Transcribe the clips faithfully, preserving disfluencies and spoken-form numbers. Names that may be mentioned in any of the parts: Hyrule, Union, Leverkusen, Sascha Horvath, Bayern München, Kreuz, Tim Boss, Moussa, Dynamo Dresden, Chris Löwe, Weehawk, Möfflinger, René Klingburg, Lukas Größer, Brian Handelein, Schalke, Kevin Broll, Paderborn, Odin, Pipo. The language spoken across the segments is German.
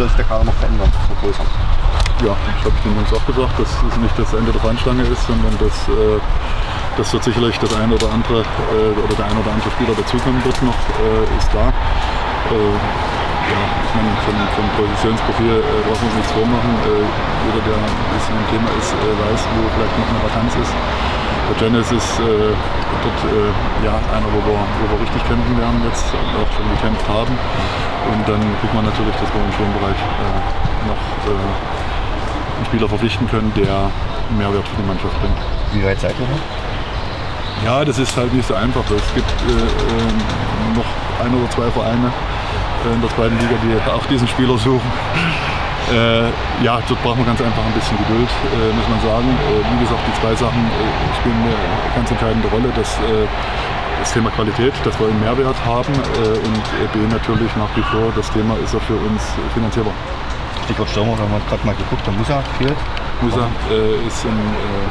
soll sich der Kader noch verändern, vergrößern. Ja, ich habe es auch gesagt, dass es nicht das Ende der Fahnenstange ist, sondern dass, äh, dass dort sicherlich das eine oder andere äh, oder der ein oder andere Spieler dazukommen wird noch, äh, ist klar. Äh, Ja, ich meine, vom, vom Positionsprofil äh, brauchen wir uns nichts vormachen. Äh, jeder, der ein bisschen im Thema ist, äh, weiß, wo vielleicht noch eine Vakanz ist. Der Janice ist äh, dort äh, ja, einer, wo wir, wo wir richtig kämpfen werden jetzt, auch schon gekämpft haben. Und dann guckt man natürlich, dass wir im Schwimmbereich äh, noch äh, einen Spieler verpflichten können, der Mehrwert für die Mannschaft bringt. Wie weit seid ihr noch? Ja, das ist halt nicht so einfach. Es gibt äh, äh, noch ein oder zwei Vereine in der zweiten Liga, die auch diesen Spieler suchen. Äh, ja, dort braucht man ganz einfach ein bisschen Geduld, äh, muss man sagen. Äh, wie gesagt, die zwei Sachen äh, spielen eine ganz entscheidende Rolle. Das, äh, das Thema Qualität, dass wir einen Mehrwert haben äh, und B natürlich nach wie vor, das Thema ist ja für uns finanzierbar. Stichwort Stürmer, wenn man gerade mal geguckt hat, Moussa fehlt. Moussa äh, ist ein äh,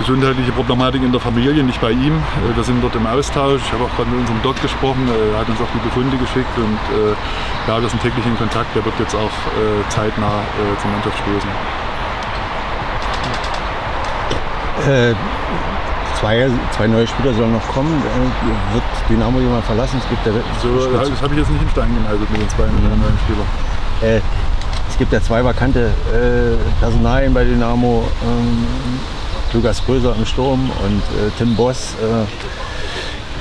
gesundheitliche Problematik in der Familie, nicht bei ihm. Wir sind dort im Austausch. Ich habe auch gerade mit unserem Doc gesprochen. Er hat uns auch die Befunde geschickt und äh, ja, wir sind täglich in Kontakt. Der wird jetzt auch äh, zeitnah äh, zur Mannschaft stoßen. Äh, zwei, zwei neue Spieler sollen noch kommen. Äh, wird Dynamo jemand verlassen? Es gibt der so, das habe ich jetzt nicht in Stein genagelt mit den zwei mhm. neuen Spielern. Äh, es gibt ja zwei vakante äh, Personalien bei Dynamo. Ähm, Lukas Größer im Sturm und äh, Tim Boss. Äh,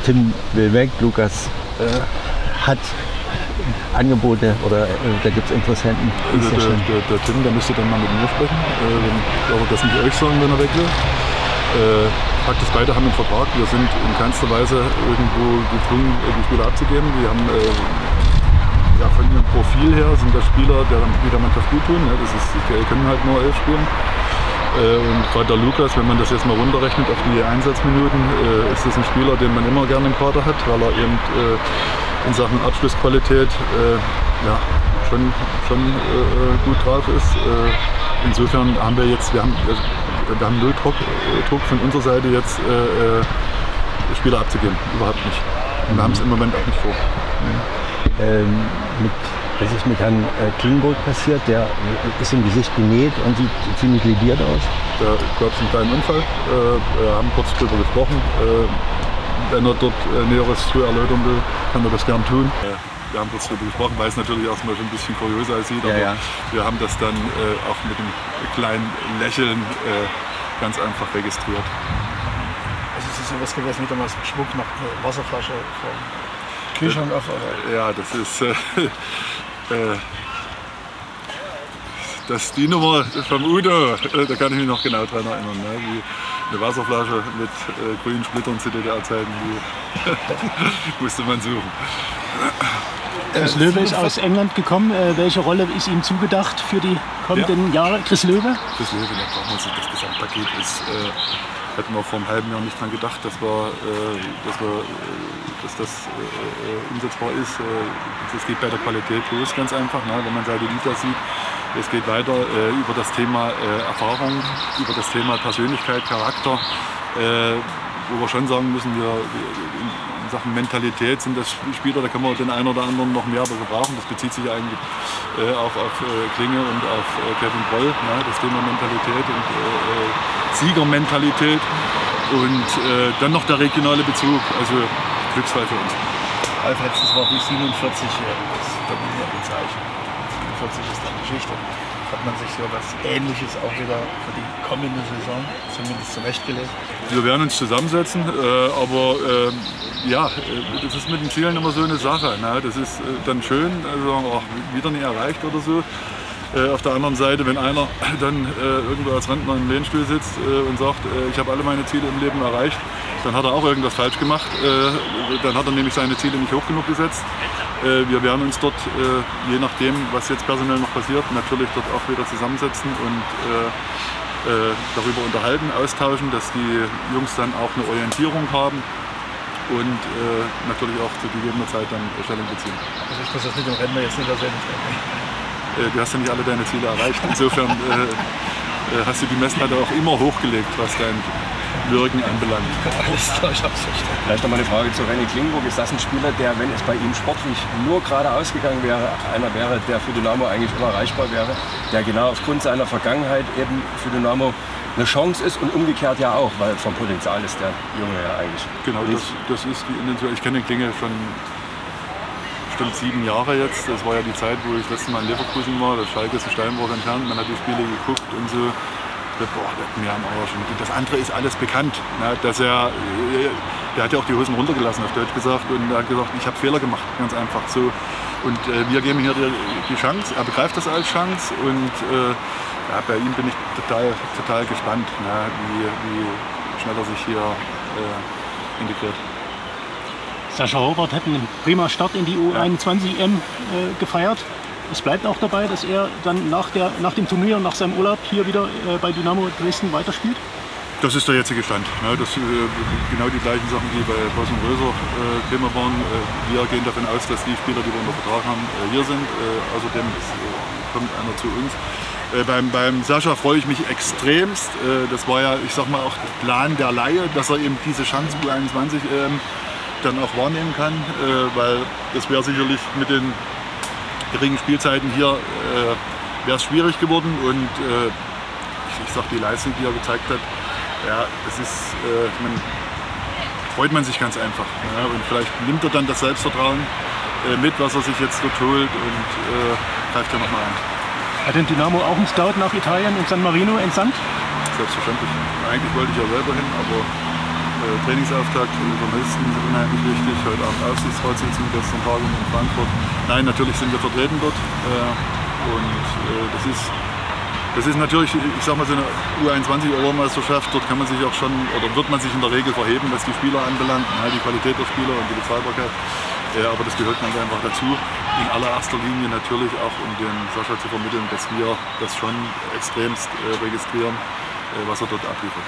Tim will weg, Lukas äh, hat Angebote oder äh, da gibt es Interessenten. Also der, der, der Tim, der müsste dann mal mit mir sprechen, äh, aber das nicht euch sagen, wenn er weg will. Äh, praktisch beide haben einen Vertrag, wir sind in keinster Weise irgendwo gezwungen, die Spieler abzugeben. Die haben äh, ja, von ihrem Profil her sind das Spieler, die der Mannschaft gut tun. Ja, das ist, die können halt nur elf spielen. Und gerade der Lukas, wenn man das jetzt mal runterrechnet auf die Einsatzminuten, äh, ist das ein Spieler, den man immer gerne im Kader hat, weil er eben äh, in Sachen Abschlussqualität äh, ja, schon, schon äh, gut drauf ist. Äh, insofern haben wir jetzt, wir haben, wir haben null Druck, äh, Druck von unserer Seite jetzt äh, äh, Spieler abzugeben, überhaupt nicht. Und wir haben es im Moment auch nicht vor. Ja. Ähm, mit Das ist mit Herrn Klingburg passiert, der ist im Gesicht genäht und sieht ziemlich lediert aus. Da gab es einen kleinen Unfall, wir haben kurz drüber gesprochen. Wenn er dort Näheres zu erläutern will, kann er das gern tun. Wir haben kurz drüber gesprochen, weil es natürlich erstmal schon ein bisschen kurioser aussieht, aber ja, ja. wir haben das dann auch mit einem kleinen Lächeln ganz einfach registriert. Also es ist sowas gewesen wie damals Schmuck nach einer Wasserflasche vom Kühlschrank auf. Ja, das ist... Das ist die Nummer vom Udo, da kann ich mich noch genau dran erinnern. Ne? Wie eine Wasserflasche mit äh, grünen Splittern zu D D R-Zeiten, die musste man suchen. Chris Löwe ist aus England gekommen. Äh, welche Rolle ist ihm zugedacht für die kommenden ja. Jahre? Chris Löwe? Chris Löwe, da braucht man sich das Gesamtpaket. Ist, äh, hätten wir vor einem halben Jahr nicht dran gedacht, dass, wir, äh, dass, wir, äh, dass das äh, umsetzbar ist. Äh, das geht bei der Qualität los, ganz einfach. Ne? Wenn man seine Lieder sieht, es geht weiter äh, über das Thema äh, Erfahrung, über das Thema Persönlichkeit, Charakter. Äh, wo wir schon sagen müssen, wir in Sachen Mentalität sind das Spieler, da können wir den einen oder anderen noch mehr gebrauchen. Das bezieht sich eigentlich äh, auch auf äh, Klinge und auf äh, Kevin Broll, ne? Das Thema Mentalität und äh, Siegermentalität und äh, dann noch der regionale Bezug, also Glücksfall für uns. Alfred, das war die siebenundvierzig, das ist dann wieder ein Zeichen. siebenundvierzig ist dann Geschichte. Hat man sich so etwas Ähnliches auch wieder für die kommende Saison zumindest zurechtgelegt? Wir werden uns zusammensetzen, äh, aber äh, ja, das ist mit den Zielen immer so eine Sache. Ne? Das ist äh, dann schön, also auch wieder nicht erreicht oder so. Äh, auf der anderen Seite, wenn einer dann äh, irgendwo als Rentner im Lehnstuhl sitzt äh, und sagt, äh, ich habe alle meine Ziele im Leben erreicht, dann hat er auch irgendwas falsch gemacht. Äh, dann hat er nämlich seine Ziele nicht hoch genug gesetzt. Wir werden uns dort, je nachdem, was jetzt personell noch passiert, natürlich dort auch wieder zusammensetzen und darüber unterhalten, austauschen, dass die Jungs dann auch eine Orientierung haben und natürlich auch zu gegebener Zeit dann Stellung beziehen. Also ich muss das mit dem Rennen jetzt nicht erzählen. Du hast ja nicht alle deine Ziele erreicht, insofern hast du die Messlatte auch immer hochgelegt, was dein Wirken anbelangt. Alles klar, ich hab's verstanden. Vielleicht nochmal eine Frage zu René Klingburg. Ist das ein Spieler, der, wenn es bei ihm sportlich nur gerade ausgegangen wäre, einer wäre, der für Dynamo eigentlich unerreichbar wäre, der genau aufgrund seiner Vergangenheit eben für Dynamo eine Chance ist und umgekehrt ja auch, weil vom Potenzial ist der Junge ja eigentlich. Genau, das, das ist die Intention. Ich kenne den Klingel schon bestimmt sieben Jahre jetzt. Das war ja die Zeit, wo ich das letzte Mal in Leverkusen war. Das Schalke ist ein Steinbruch entfernt. Man hat die Spiele geguckt und so. Das, boah, das, hat mir am Arsch. Das andere ist alles bekannt. Ne? Dass er, der hat ja auch die Hosen runtergelassen, auf Deutsch gesagt. Und er hat gesagt, ich habe Fehler gemacht, ganz einfach so. Und äh, wir geben hier die, die Chance. Er begreift das als Chance. Und äh, ja, bei ihm bin ich total, total gespannt, ne? wie, wie schnell er sich hier äh, integriert. Sascha Horvath hat einen prima Start in die U einundzwanzig E M äh, gefeiert. Es bleibt auch dabei, dass er dann nach, der, nach dem Turnier und nach seinem Urlaub hier wieder äh, bei Dynamo Dresden weiterspielt? Das ist der jetzige Stand. Ne? Das äh, genau die gleichen Sachen, die bei Boss und Größer äh, Thema waren. Äh, wir gehen davon aus, dass die Spieler, die wir unter Vertrag haben, äh, hier sind. Äh, außerdem ist, äh, kommt einer zu uns. Äh, beim, beim Sascha freue ich mich extremst. Äh, das war ja, ich sag mal, auch der Plan der Laie, dass er eben diese Chance U einundzwanzig äh, dann auch wahrnehmen kann, äh, weil das wäre sicherlich mit den geringen Spielzeiten hier äh, wäre es schwierig geworden und äh, ich, ich sag die Leistung, die er gezeigt hat, ja, es ist, äh, ich mein, freut man sich ganz einfach, ja, und vielleicht nimmt er dann das Selbstvertrauen äh, mit, was er sich jetzt dort holt und äh, greift ja nochmal an. Hat denn Dynamo auch einen Scout nach Italien und San Marino entsandt? Selbstverständlich. Eigentlich wollte ich ja selber hin, aber äh, Trainingsauftakt für die Journalisten sind unheimlich wichtig. Heute Abend Aufsichtsratssitzung, gestern Tagung in Frankfurt. Nein, natürlich sind wir vertreten dort äh, und äh, das, ist, das ist natürlich, ich sag mal, so eine U einundzwanzig-Europameisterschaft, dort kann man sich auch schon, oder wird man sich in der Regel verheben, was die Spieler anbelangt, na, die Qualität der Spieler und die Bezahlbarkeit, äh, aber das gehört ganz einfach dazu. In allererster Linie natürlich auch, um dem Sascha zu vermitteln, dass wir das schon extremst äh, registrieren, äh, was er dort abliefert.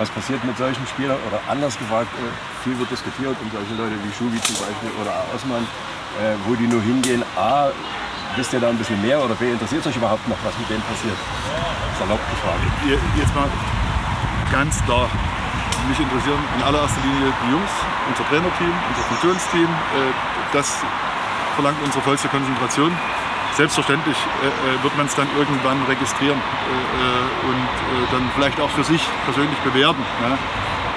Was passiert mit solchen Spielern, oder anders gesagt, äh, viel wird diskutiert um solche Leute wie Schubi zum Beispiel oder Osman. Äh, wo die nur hingehen, A, wisst ihr da ein bisschen mehr oder B, interessiert euch überhaupt noch, was mit denen passiert? Salopp gefragt. Jetzt mal ganz klar, mich interessieren in allererster Linie die Jungs, unser Trainerteam, unser Funktionsteam. Äh, das verlangt unsere vollste Konzentration. Selbstverständlich äh, wird man es dann irgendwann registrieren äh, und äh, dann vielleicht auch für sich persönlich bewerten, ne?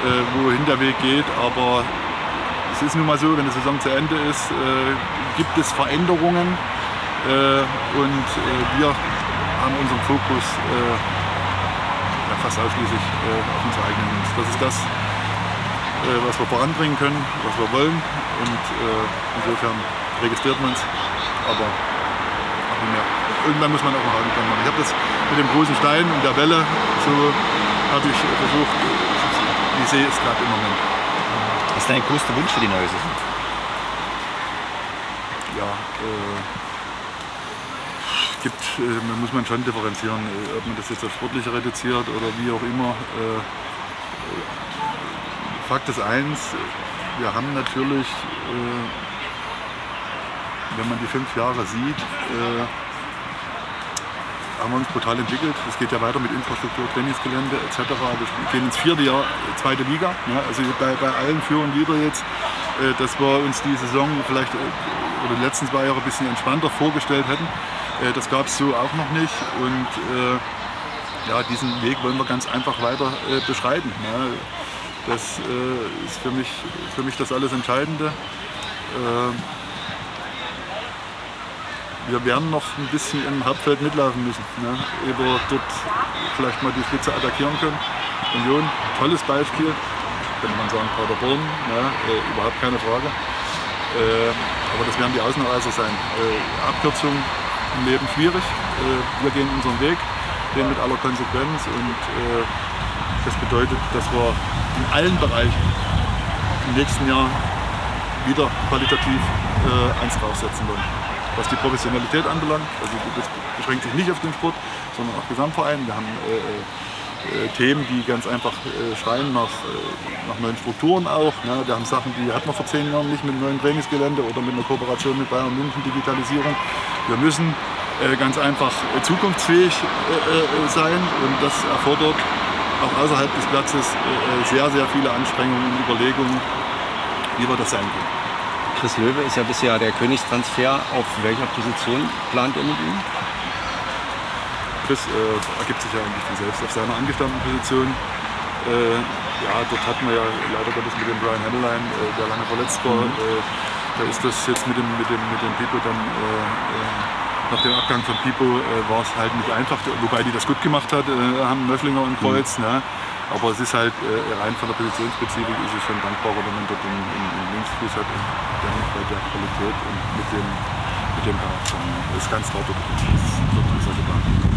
äh, wohin der Weg geht, aber es ist nun mal so, wenn die Saison zu Ende ist, äh, gibt es Veränderungen äh, und äh, wir haben unseren Fokus äh, ja, fast ausschließlich äh, auf unsere eigenen Jungs. Das ist das, äh, was wir voranbringen können, was wir wollen und äh, insofern registriert man es, aber auch nicht mehr. Irgendwann muss man auch mal Haken dran machen. Ich habe das mit dem großen Stein und der Welle, so habe ich versucht, die See ist gerade im Moment. Was ist dein größter Wunsch für die neue Saison? Ja, äh, gibt, äh, muss man schon differenzieren, äh, ob man das jetzt auf Sportliche reduziert oder wie auch immer. Äh, Fakt ist eins, wir haben natürlich, äh, wenn man die fünf Jahre sieht, äh, haben wir uns brutal entwickelt. Es geht ja weiter mit Infrastruktur, Trainingsgelände et cetera. Wir gehen ins vierte Jahr, zweite Liga. Ja, also bei, bei allen für und wider jetzt, äh, dass wir uns die Saison vielleicht äh, oder die letzten zwei Jahre ein bisschen entspannter vorgestellt hätten. Äh, das gab es so auch noch nicht. Und äh, ja, diesen Weg wollen wir ganz einfach weiter äh, beschreiten. Ja, das äh, ist für mich, für mich das alles Entscheidende. Äh, Wir werden noch ein bisschen im Hauptfeld mitlaufen müssen, ne? Ehe wir dort vielleicht mal die Spitze attackieren können. Union, tolles Beispiel, könnte man sagen, Paderborn, ne? äh, überhaupt keine Frage. Äh, aber das werden die Außenreißer sein. Äh, Abkürzung im Leben schwierig. Äh, wir gehen unseren Weg, gehen mit aller Konsequenz und äh, das bedeutet, dass wir in allen Bereichen im nächsten Jahr wieder qualitativ äh, eins draufsetzen wollen. Was die Professionalität anbelangt, also das beschränkt sich nicht auf den Sport, sondern auch Gesamtverein. Wir haben äh, äh, Themen, die ganz einfach äh, schreien nach, äh, nach neuen Strukturen auch. Ne? Wir haben Sachen, die hat man vor zehn Jahren nicht mit einem neuen Trainingsgelände oder mit einer Kooperation mit Bayern München, Digitalisierung. Wir müssen äh, ganz einfach zukunftsfähig äh, äh, sein und das erfordert auch außerhalb des Platzes sehr, sehr viele Anstrengungen und Überlegungen, wie wir das angehen. Chris Löwe ist ja bisher der Königstransfer. Auf welcher Position plant ihr mit ihm? Chris äh, ergibt sich ja eigentlich von selbst auf seiner angestammten Position. Äh, ja, dort hatten wir ja leider Gottes mit dem Brian Handelein, äh, der lange verletzt war. Mhm. Äh, da ist das jetzt mit dem, mit dem, mit dem Pipo dann, äh, nach dem Abgang von Pipo äh, war es halt nicht einfach, wobei die das gut gemacht hat, äh, haben Möfflinger und Kreuz. Mhm. Ne? Aber es ist halt äh, rein von der Positionsspezifik ist es schon dankbarer, wenn man dort den, den, den Linksfuß hat und dann bei der Qualität und mit dem, mit dem Charakter. Das ist ganz klar, dort ist, dort ist er gedacht.